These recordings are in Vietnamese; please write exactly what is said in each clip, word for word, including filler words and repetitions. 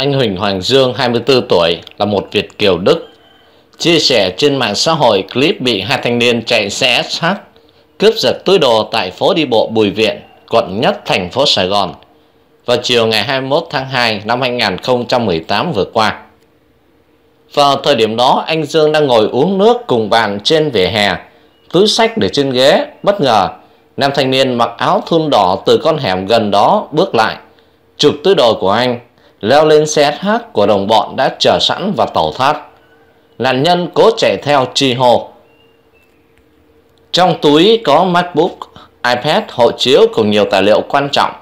Anh Huỳnh Hoàng Dương, hai mươi tư tuổi, là một Việt kiều Đức, chia sẻ trên mạng xã hội clip bị hai thanh niên chạy xe ét hát cướp giật túi đồ tại phố đi bộ Bùi Viện, quận Nhất, thành phố Sài Gòn vào chiều ngày hai mươi mốt tháng hai năm hai nghìn không trăm mười tám vừa qua. Vào thời điểm đó, anh Dương đang ngồi uống nước cùng bạn trên vỉa hè, túi xách để trên ghế. Bất ngờ, nam thanh niên mặc áo thun đỏ từ con hẻm gần đó bước lại, chụp túi đồ của anh, leo lên xe ét hát của đồng bọn đã chờ sẵn và tẩu thoát. Nạn nhân cố chạy theo chi hô. Trong túi có Macbook, iPad, hộ chiếu cùng nhiều tài liệu quan trọng.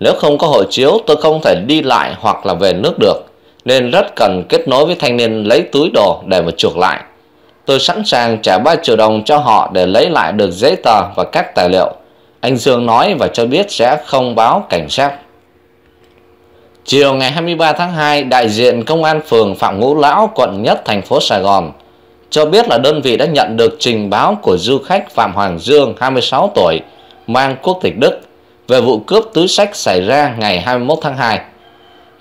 Nếu không có hộ chiếu, tôi không thể đi lại hoặc là về nước được, nên rất cần kết nối với thanh niên lấy túi đồ để mà chuộc lại. Tôi sẵn sàng trả ba triệu đồng cho họ để lấy lại được giấy tờ và các tài liệu, anh Dương nói và cho biết sẽ không báo cảnh sát. Chiều ngày hai mươi ba tháng hai, đại diện công an phường Phạm Ngũ Lão, quận Nhất, thành phố Sài Gòn cho biết là đơn vị đã nhận được trình báo của du khách Phạm Hoàng Dương, hai mươi sáu tuổi, mang quốc tịch Đức, về vụ cướp túi xách xảy ra ngày hai mươi mốt tháng hai.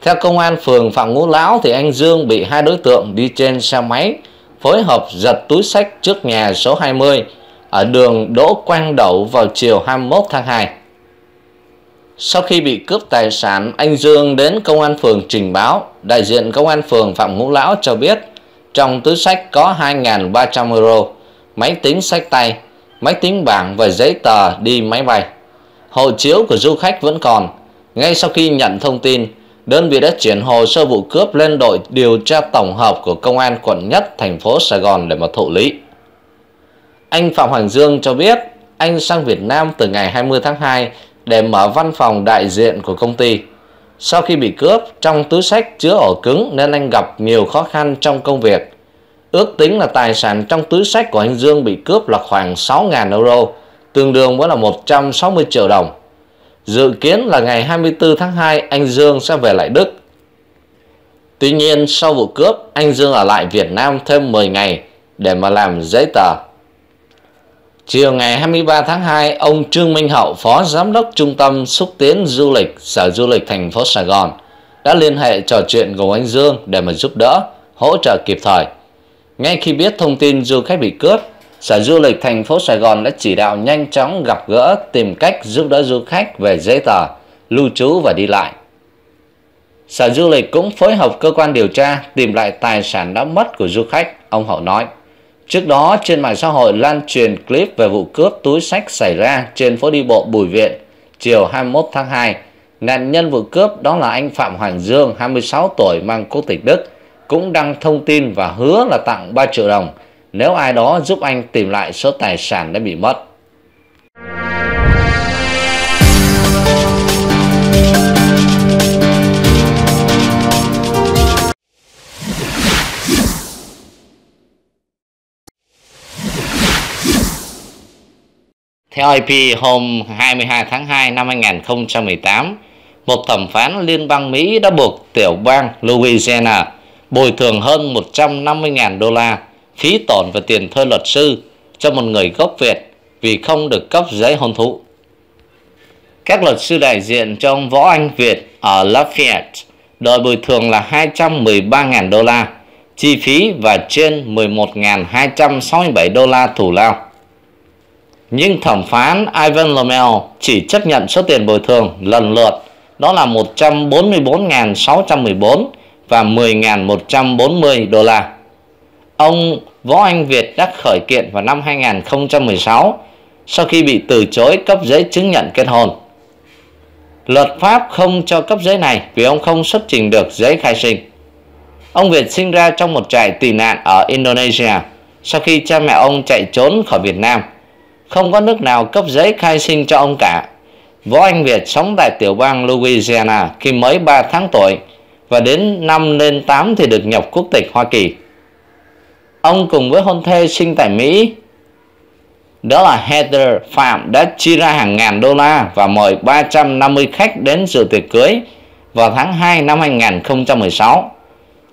Theo công an phường Phạm Ngũ Lão thì anh Dương bị hai đối tượng đi trên xe máy phối hợp giật túi xách trước nhà số hai mươi ở đường Đỗ Quang Đậu vào chiều hai mươi mốt tháng hai. Sau khi bị cướp tài sản, anh Dương đến công an phường trình báo. Đại diện công an phường Phạm Ngũ Lão cho biết trong túi xách có hai nghìn ba trăm euro, máy tính xách tay, máy tính bảng và giấy tờ đi máy bay. Hộ chiếu của du khách vẫn còn. Ngay sau khi nhận thông tin, đơn vị đã chuyển hồ sơ vụ cướp lên đội điều tra tổng hợp của công an quận Nhất, thành phố Sài Gòn để mà thụ lý. Anh Phạm Hoàng Dương cho biết anh sang Việt Nam từ ngày hai mươi tháng hai để mở văn phòng đại diện của công ty. Sau khi bị cướp, trong túi xách chứa ổ cứng nên anh gặp nhiều khó khăn trong công việc. Ước tính là tài sản trong túi xách của anh Dương bị cướp là khoảng sáu nghìn euro, tương đương với là một trăm sáu mươi triệu đồng. Dự kiến là ngày hai mươi tư tháng hai anh Dương sẽ về lại Đức. Tuy nhiên, sau vụ cướp, anh Dương ở lại Việt Nam thêm mười ngày để mà làm giấy tờ. Chiều ngày hai mươi ba tháng hai, ông Trương Minh Hậu, Phó Giám đốc Trung tâm Xúc tiến Du lịch, Sở Du lịch thành phố Sài Gòn đã liên hệ trò chuyện cùng anh Dương để mà giúp đỡ, hỗ trợ kịp thời. Ngay khi biết thông tin du khách bị cướp, Sở Du lịch thành phố Sài Gòn đã chỉ đạo nhanh chóng gặp gỡ, tìm cách giúp đỡ du khách về giấy tờ, lưu trú và đi lại. Sở Du lịch cũng phối hợp cơ quan điều tra tìm lại tài sản đã mất của du khách, ông Hậu nói. Trước đó, trên mạng xã hội lan truyền clip về vụ cướp túi xách xảy ra trên phố đi bộ Bùi Viện chiều hai mươi mốt tháng hai. Nạn nhân vụ cướp đó là anh Phạm Hoàng Dương, hai mươi sáu tuổi, mang quốc tịch Đức, cũng đăng thông tin và hứa là tặng ba triệu đồng nếu ai đó giúp anh tìm lại số tài sản đã bị mất. Theo i pê, hôm hai mươi hai tháng hai năm hai nghìn không trăm mười tám, một thẩm phán liên bang Mỹ đã buộc tiểu bang Louisiana bồi thường hơn một trăm năm mươi nghìn đô la phí tổn và tiền thuê luật sư cho một người gốc Việt vì không được cấp giấy hôn thú. Các luật sư đại diện cho ông Võ Anh Việt ở Lafayette đòi bồi thường là hai trăm mười ba nghìn đô la chi phí và trên mười một nghìn hai trăm sáu mươi bảy đô la thù lao. Nhưng thẩm phán Ivan Lomel chỉ chấp nhận số tiền bồi thường lần lượt đó là một trăm bốn mươi bốn nghìn sáu trăm mười bốn và mười nghìn một trăm bốn mươi đô la. Ông Võ Anh Việt đã khởi kiện vào năm hai nghìn không trăm mười sáu sau khi bị từ chối cấp giấy chứng nhận kết hôn. Luật pháp không cho cấp giấy này vì ông không xuất trình được giấy khai sinh. Ông Việt sinh ra trong một trại tị nạn ở Indonesia sau khi cha mẹ ông chạy trốn khỏi Việt Nam. Không có nước nào cấp giấy khai sinh cho ông cả. Võ Anh Việt sống tại tiểu bang Louisiana khi mới ba tháng tuổi và đến năm lên tám thì được nhập quốc tịch Hoa Kỳ. Ông cùng với hôn thê sinh tại Mỹ, đó là Heather Phạm, đã chi ra hàng ngàn đô la và mời ba trăm năm mươi khách đến dự tiệc cưới vào tháng hai năm hai nghìn không trăm mười sáu.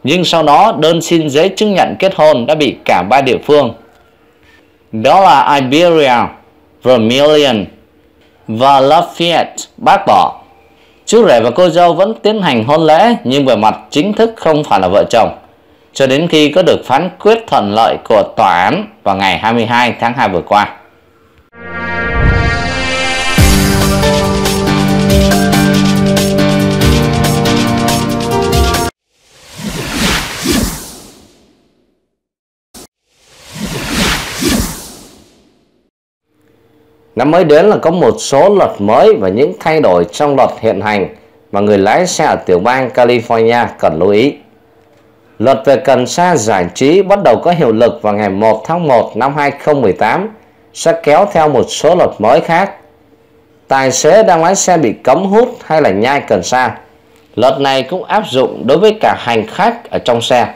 Nhưng sau đó đơn xin giấy chứng nhận kết hôn đã bị cả ba địa phương, đó là Iberia, Vermillion và Lafayette, bác bỏ. Chú rể và cô dâu vẫn tiến hành hôn lễ nhưng về mặt chính thức không phải là vợ chồng cho đến khi có được phán quyết thuận lợi của tòa án vào ngày hai mươi hai tháng hai vừa qua. Năm mới đến là có một số luật mới và những thay đổi trong luật hiện hành mà người lái xe ở tiểu bang California cần lưu ý. Luật về cần sa giải trí bắt đầu có hiệu lực vào ngày một tháng một năm hai nghìn không trăm mười tám, sẽ kéo theo một số luật mới khác. Tài xế đang lái xe bị cấm hút hay là nhai cần sa. Luật này cũng áp dụng đối với cả hành khách ở trong xe.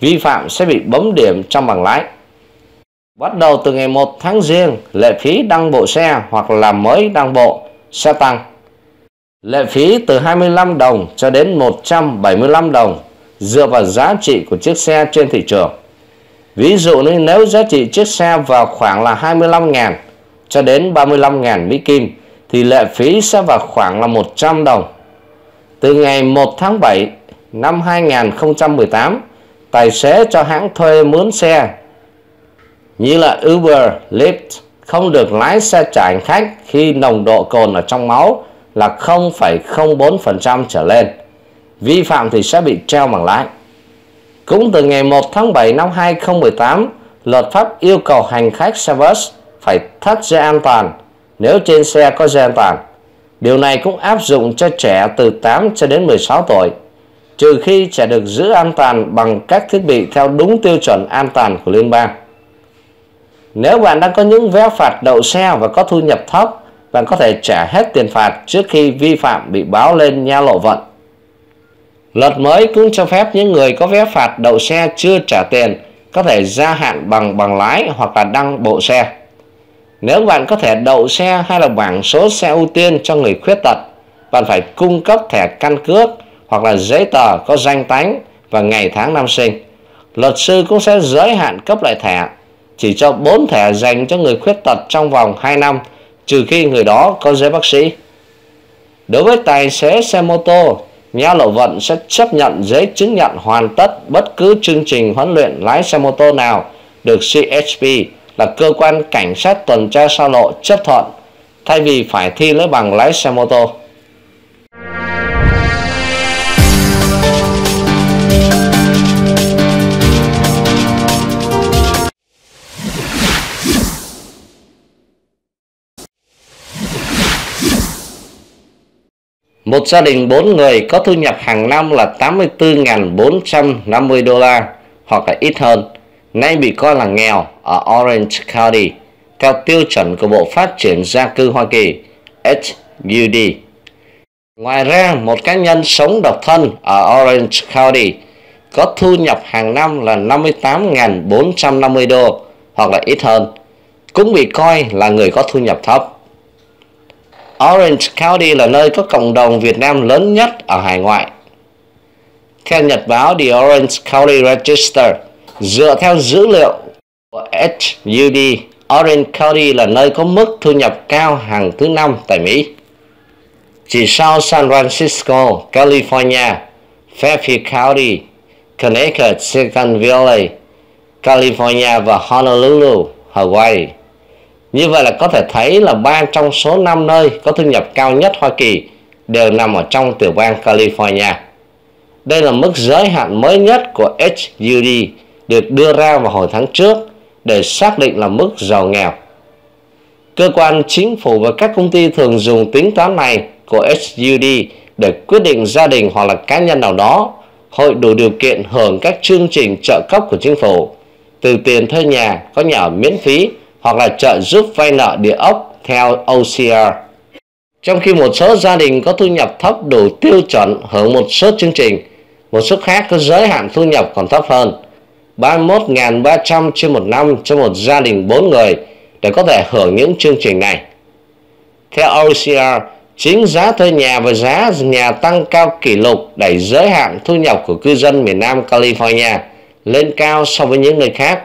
Vi phạm sẽ bị bấm điểm trong bằng lái. Bắt đầu từ ngày một tháng Giêng, lệ phí đăng bộ xe hoặc là mới đăng bộ sẽ tăng. Lệ phí từ hai mươi lăm đồng cho đến một trăm bảy mươi lăm đồng dựa vào giá trị của chiếc xe trên thị trường. Ví dụ nếu giá trị chiếc xe vào khoảng là hai mươi lăm nghìn cho đến ba mươi lăm nghìn Mỹ Kim thì lệ phí sẽ vào khoảng là một trăm đồng. Từ ngày một tháng bảy năm hai nghìn không trăm mười tám, tài xế cho hãng thuê mướn xe như là Uber, Lyft không được lái xe chở hành khách khi nồng độ cồn ở trong máu là không phẩy không bốn phần trăm trở lên. Vi phạm thì sẽ bị treo bằng lái. Cũng từ ngày một tháng bảy năm hai nghìn không trăm mười tám, luật pháp yêu cầu hành khách xe bus phải thắt dây an toàn nếu trên xe có dây an toàn. Điều này cũng áp dụng cho trẻ từ tám cho đến mười sáu tuổi, trừ khi trẻ được giữ an toàn bằng các thiết bị theo đúng tiêu chuẩn an toàn của liên bang. Nếu bạn đang có những vé phạt đậu xe và có thu nhập thấp, bạn có thể trả hết tiền phạt trước khi vi phạm bị báo lên nha lộ vận. Luật mới cũng cho phép những người có vé phạt đậu xe chưa trả tiền có thể gia hạn bằng bằng lái hoặc là đăng bộ xe. Nếu bạn có thẻ đậu xe hay là bảng số xe ưu tiên cho người khuyết tật, bạn phải cung cấp thẻ căn cước hoặc là giấy tờ có danh tánh và ngày tháng năm sinh. Luật sư cũng sẽ giới hạn cấp lại thẻ, chỉ cho bốn thẻ dành cho người khuyết tật trong vòng hai năm, trừ khi người đó có giấy bác sĩ. Đối với tài xế xe mô tô, nha lộ vận sẽ chấp nhận giấy chứng nhận hoàn tất bất cứ chương trình huấn luyện lái xe mô tô nào được C H P là cơ quan cảnh sát tuần tra xa lộ chấp thuận, thay vì phải thi lấy bằng lái xe mô tô. Một gia đình bốn người có thu nhập hàng năm là tám mươi tư nghìn bốn trăm năm mươi đô la hoặc là ít hơn, nay bị coi là nghèo ở Orange County theo tiêu chuẩn của Bộ Phát triển Gia cư Hoa Kỳ H U D. Ngoài ra, một cá nhân sống độc thân ở Orange County có thu nhập hàng năm là năm mươi tám nghìn bốn trăm năm mươi đô hoặc là ít hơn, cũng bị coi là người có thu nhập thấp. Orange County là nơi có cộng đồng Việt Nam lớn nhất ở hải ngoại. Theo nhật báo The Orange County Register, dựa theo dữ liệu của H U D, Orange County là nơi có mức thu nhập cao hàng thứ năm tại Mỹ, chỉ sau San Francisco, California, Fairfield County, Connecticut, Silicon Valley, California và Honolulu, Hawaii. Như vậy là có thể thấy là ba trong số năm nơi có thu nhập cao nhất Hoa Kỳ đều nằm ở trong tiểu bang California. Đây là mức giới hạn mới nhất của H U D được đưa ra vào hồi tháng trước để xác định là mức giàu nghèo. Cơ quan chính phủ và các công ty thường dùng tính toán này của H U D để quyết định gia đình hoặc là cá nhân nào đó hội đủ điều kiện hưởng các chương trình trợ cấp của chính phủ, từ tiền thuê nhà, có nhà ở miễn phí, hoặc là trợ giúp vay nợ địa ốc theo O C R. Trong khi một số gia đình có thu nhập thấp đủ tiêu chuẩn hưởng một số chương trình, một số khác có giới hạn thu nhập còn thấp hơn, ba mươi mốt nghìn ba trăm trên một năm cho một gia đình bốn người để có thể hưởng những chương trình này. Theo O C R, chính giá thuê nhà và giá nhà tăng cao kỷ lục đẩy giới hạn thu nhập của cư dân miền Nam California lên cao so với những nơi khác.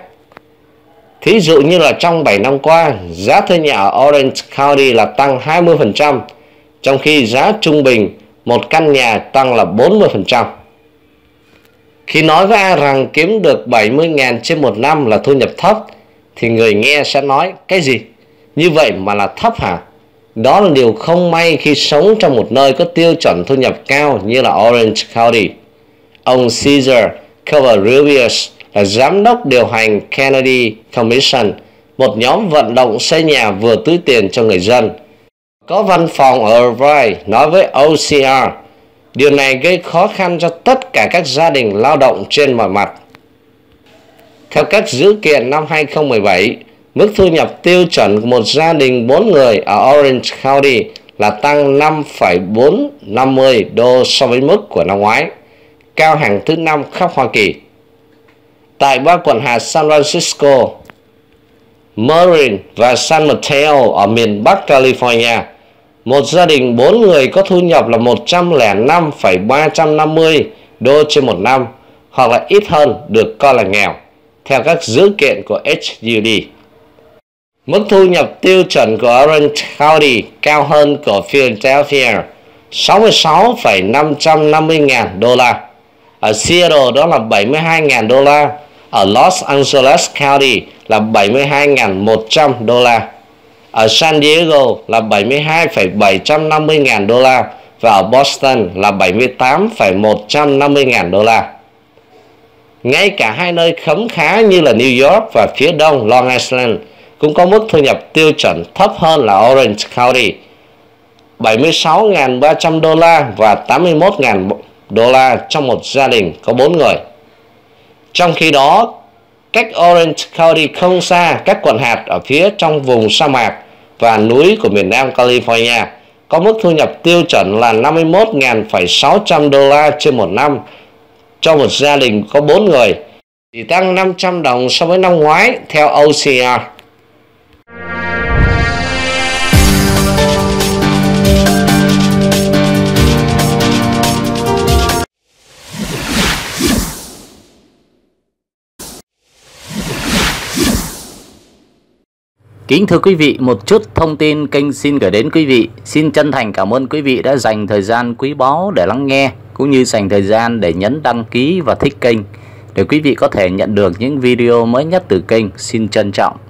Thí dụ như là trong bảy năm qua, giá thuê nhà ở Orange County là tăng hai mươi phần trăm, trong khi giá trung bình một căn nhà tăng là bốn mươi phần trăm. Khi nói với ai rằng kiếm được bảy mươi nghìn trên một năm là thu nhập thấp, thì người nghe sẽ nói cái gì? Như vậy mà là thấp hả? Đó là điều không may khi sống trong một nơi có tiêu chuẩn thu nhập cao như là Orange County. Ông Cesar Cavalius là giám đốc điều hành Kennedy Commission, một nhóm vận động xây nhà vừa túi tiền cho người dân, có văn phòng ở Irvine, nói với O C R, điều này gây khó khăn cho tất cả các gia đình lao động trên mọi mặt. Theo các dữ kiện năm hai không một bảy, mức thu nhập tiêu chuẩn của một gia đình bốn người ở Orange County là tăng năm phẩy bốn năm mươi đô so với mức của năm ngoái, cao hàng thứ năm khắp Hoa Kỳ. Tại ba quận hạt San Francisco, Marin và San Mateo ở miền Bắc California, một gia đình bốn người có thu nhập là một trăm lẻ năm phẩy ba trăm năm mươi đô trên một năm, hoặc là ít hơn, được coi là nghèo, theo các dữ kiện của H U D. Mức thu nhập tiêu chuẩn của Orange County cao hơn của Philadelphia, sáu mươi sáu phẩy năm trăm năm mươi ngàn đô la. Ở Seattle đó là bảy mươi hai ngàn đô la. Ở Los Angeles County là bảy mươi hai nghìn một trăm đô la. Ở San Diego là bảy mươi hai phẩy bảy trăm năm mươi ngàn đô la. Và ở Boston là bảy mươi tám phẩy một trăm năm mươi ngàn đô la. Ngay cả hai nơi khấm khá như là New York và phía đông Long Island cũng có mức thu nhập tiêu chuẩn thấp hơn là Orange County, bảy mươi sáu nghìn ba trăm đô la và tám mươi mốt nghìn đô la trong một gia đình có bốn người. Trong khi đó, cách Orange County không xa các quận hạt ở phía trong vùng sa mạc và núi của miền Nam California có mức thu nhập tiêu chuẩn là năm mươi mốt nghìn sáu trăm đô la trên một năm cho một gia đình có bốn người, thì tăng năm trăm đồng so với năm ngoái theo O C R. Kính thưa quý vị, một chút thông tin kênh xin gửi đến quý vị. Xin chân thành cảm ơn quý vị đã dành thời gian quý báu để lắng nghe, cũng như dành thời gian để nhấn đăng ký và thích kênh, để quý vị có thể nhận được những video mới nhất từ kênh. Xin trân trọng.